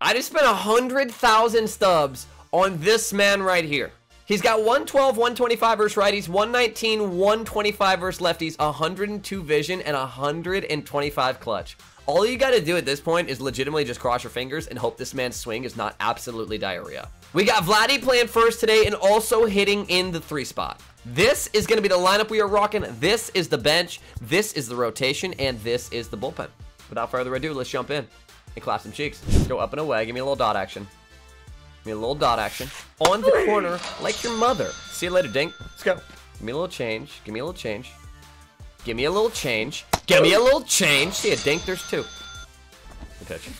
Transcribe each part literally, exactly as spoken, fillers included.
I just spent one hundred thousand stubs on this man right here. He's got one twelve, one twenty-five versus righties, one nineteen, one twenty-five versus lefties, one oh two vision, and one twenty-five clutch. All you gotta do at this point is legitimately just cross your fingers and hope this man's swing is not absolutely diarrhea. We got Vladdy playing first today and also hitting in the three spot. This is gonna be the lineup we are rocking. This is the bench, this is the rotation, and this is the bullpen. Without further ado, let's jump in and clap some cheeks. Let's go up and away. Give me a little dot action. Give me a little dot action. On the corner, like your mother. See you later, Dink. Let's go. Give me a little change. Give me a little change. Give me a little change. Give me a little change. See ya, Dink. There's two. Good pitch.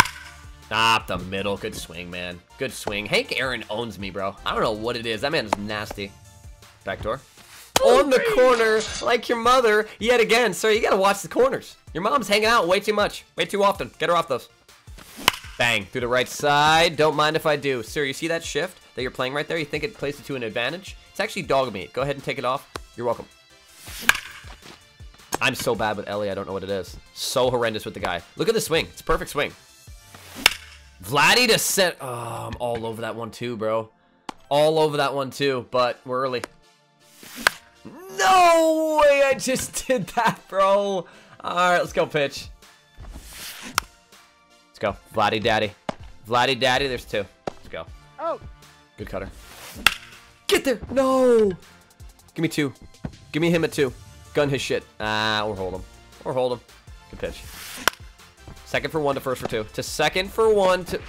Ah, the middle. Good swing, man. Good swing. Hank Aaron owns me, bro. I don't know what it is. That man is nasty. Backdoor. On the corner, like your mother. Yet again, sir, you gotta watch the corners. Your mom's hanging out way too much. Way too often. Get her off those. Bang. Through the right side. Don't mind if I do. Sir, you see that shift that you're playing right there? You think it plays it to an advantage? It's actually dog meat. Go ahead and take it off. You're welcome. I'm so bad with Elly, I don't know what it is. So horrendous with the guy. Look at the swing. It's a perfect swing. Vladdy to set. Oh, I'm all over that one too, bro. All over that one too, but we're early. No way I just did that, bro. All right, let's go pitch. Let's go. Vladdy daddy. Vladdy daddy, there's two. Let's go. Oh. Good cutter. Get there. No. Give me two. Give me him at two. Gun his shit. Ah, or hold him. Or hold him. Good pitch. Second for one to first for two. To second for one to...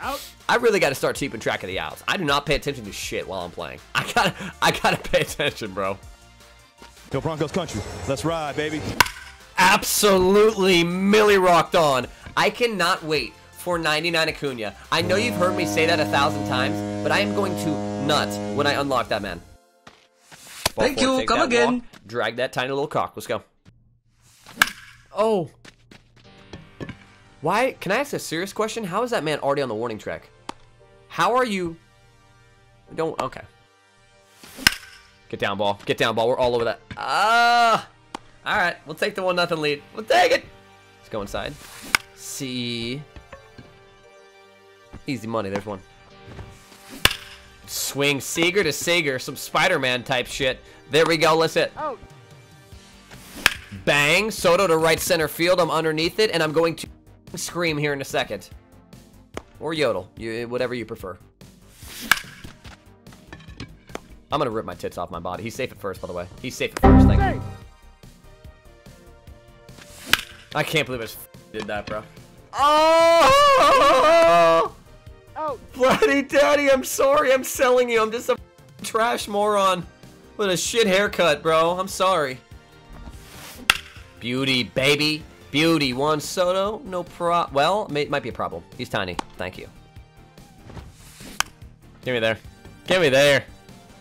Out. I really got to start keeping track of the outs. I do not pay attention to shit while I'm playing. I gotta, I gotta pay attention, bro. Go Broncos country. Let's ride, baby. Absolutely milli rocked on. I cannot wait for ninety-nine Acuna. I know you've heard me say that a thousand times, but I am going to nuts when I unlock that man. Ball Thank forward, you. Come again. Walk. Drag that tiny little cock. Let's go. Oh. Why? Can I ask a serious question? How is that man already on the warning track? How are you? Don't. Okay. Get down, ball. Get down, ball. We're all over that. Ah. Uh, all right. We'll take the one nothing lead. We'll take it. Let's go inside. See. Easy money. There's one. Swing Seager to Seager. Some Spider-Man type shit. There we go. Let's hit. Oh. Bang. Soto to right center field. I'm underneath it, and I'm going to scream here in a second. Or yodel. You, whatever you prefer. I'm going to rip my tits off my body. He's safe at first, by the way. He's safe at first. Thank you. I can't believe I just did that, bro. Oh! Oh. Bloody daddy, I'm sorry. I'm selling you. I'm just a trash moron. What a shit haircut, bro. I'm sorry. Beauty, baby. Beauty. Juan Soto. No pro. Well, may might be a problem. He's tiny. Thank you. Give me there. Give me there.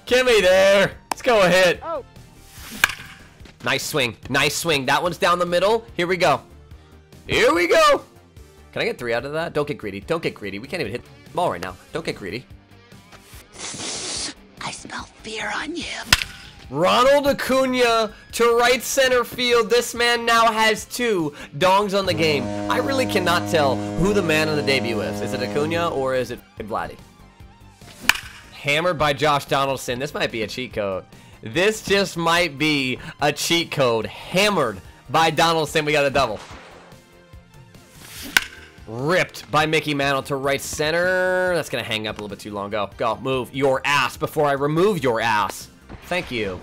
Give me there. Let's go ahead. Oh. Nice swing. Nice swing. That one's down the middle. Here we go. Here we go. Can I get three out of that? Don't get greedy. Don't get greedy. We can't even hit the ball right now. Don't get greedy. I smell fear on you. Ronald Acuna to right center field. This man now has two dongs on the game. I really cannot tell who the man of the debut is. Is it Acuna or is it Vladdy? Hammered by Josh Donaldson. This might be a cheat code. This just might be a cheat code. Hammered by Donaldson. We got a double. Ripped by Mickey Mantle to right center. That's going to hang up a little bit too long. Go, go, move your ass before I remove your ass. Thank you.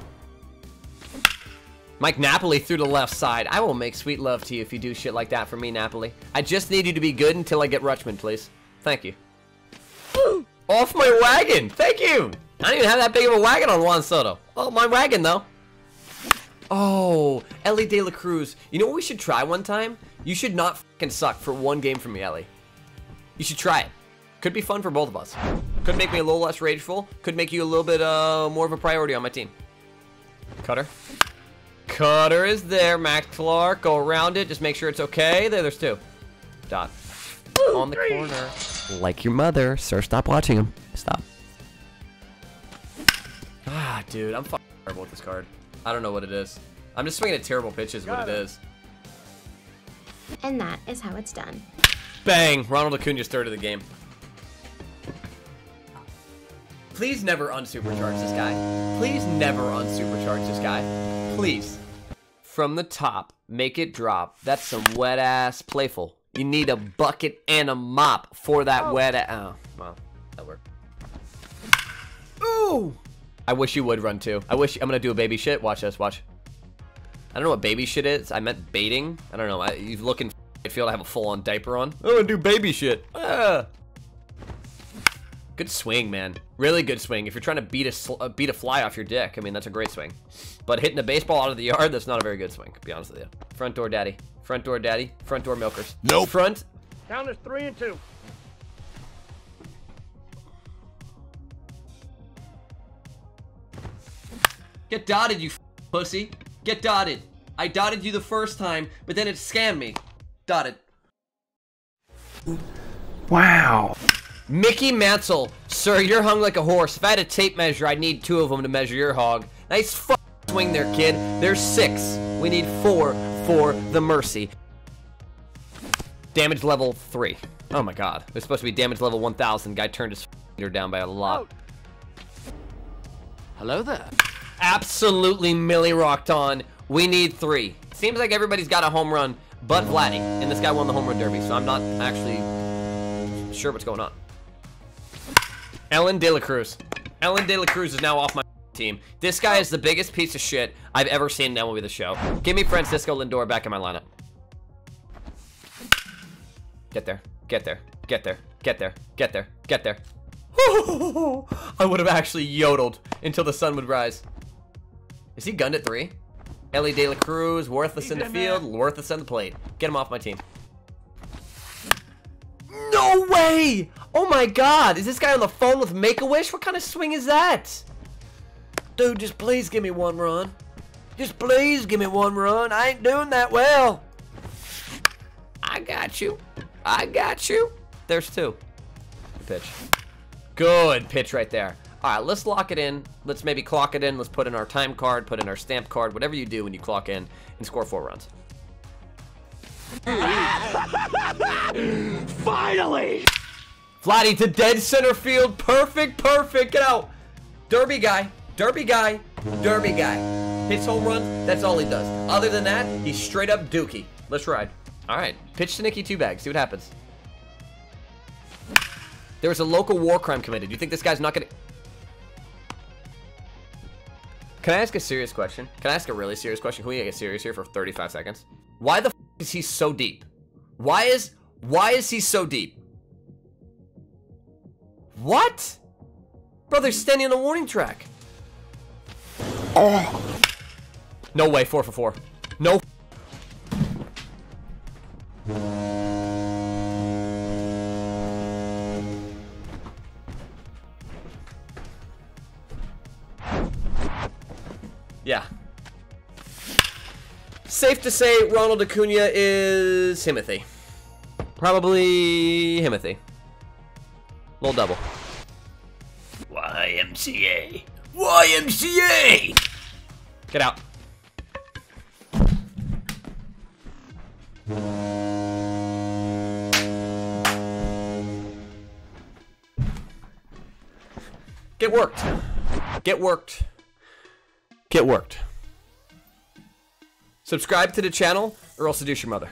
Mike Napoli through the left side. I will make sweet love to you if you do shit like that for me, Napoli. I just need you to be good until I get Rutschman, please. Thank you. Woo! Off my wagon. Thank you. I don't even have that big of a wagon on Juan Soto. Oh, my wagon, though. Oh, Elly De La Cruz. You know what we should try one time? You should not fucking suck for one game from me, Elly. You should try it. Could be fun for both of us. Could make me a little less rageful. Could make you a little bit uh, more of a priority on my team. Cutter. Cutter is there. Max Clark. Go around it. Just make sure it's okay. There, there's two. Dot. Ooh, on the three. Corner. Like your mother. Sir, stop watching him. Stop. Ah, dude. I'm fucking terrible with this card. I don't know what it is. I'm just swinging at terrible pitches, what it is. And that is how it's done. Bang! Ronald Acuna's third of the game. Please never unsupercharge this guy. Please never unsupercharge this guy. Please. From the top, make it drop. That's some wet ass playful. You need a bucket and a mop for that oh. wet ass. Oh, well, that worked. Ooh! I wish you would run too. I wish. I'm gonna do a baby shit. Watch this. Watch. I don't know what baby shit is. I meant baiting. I don't know. I, you looking? I feel I have a full-on diaper on. I'm gonna do baby shit. Ah. Good swing, man. Really good swing. If you're trying to beat a sl uh, beat a fly off your dick, I mean that's a great swing. But hitting a baseball out of the yard, that's not a very good swing. To be honest with you. Front door, daddy. Front door, daddy. Front door, milkers. Nope. Front. Count is three and two. Get dotted, you f pussy. Get dotted. I dotted you the first time, but then it scammed me. Dotted. Wow. Mickey Mantle, sir, you're hung like a horse. If I had a tape measure, I'd need two of them to measure your hog. Nice f swing there, kid. There's six. We need four for the mercy. Damage level three. Oh my god. It was supposed to be damage level one thousand. Guy turned his meter down by a lot. Hello there. Absolutely milli rocked on. We need three. Seems like everybody's got a home run, but Vladdy. And this guy won the home run derby, so I'm not actually sure what's going on. Elly De La Cruz. Elly De La Cruz is now off my team. This guy is the biggest piece of shit I've ever seen in M L B The Show. Give me Francisco Lindor back in my lineup. Get there. Get there. Get there. Get there. Get there. Get there. I would have actually yodeled until the sun would rise. Is he gunned at three? Elly De La Cruz, worthless in the field, worthless on the plate. Get him off my team. No way! Oh my god, is this guy on the phone with Make-A-Wish? What kind of swing is that? Dude, just please give me one run. Just please give me one run. I ain't doing that well. I got you. I got you. There's two. Good pitch. Good pitch right there. All right, let's lock it in. Let's maybe clock it in. Let's put in our time card, put in our stamp card, whatever you do when you clock in and score four runs. Finally! Vladdy to dead center field. Perfect, perfect. Get out. Derby guy. Derby guy. Derby guy. Hits home runs. That's all he does. Other than that, he's straight up dookie. Let's ride. All right. Pitch to Nicky two bags. See what happens. There was a local war crime committed. You think this guy's not gonna... Can I ask a serious question? Can I ask a really serious question? Can we get serious here for thirty-five seconds? Why the f is he so deep? Why is... Why is he so deep? What? Bro, they're standing on the warning track. Oh. No way, four for four. No f Yeah. Safe to say Ronald Acuna is Himothy. Probably Himothy. Little double. Y M C A. Y M C A! Get out. Get worked. Get worked. Get worked. Subscribe to the channel or else seduce your mother.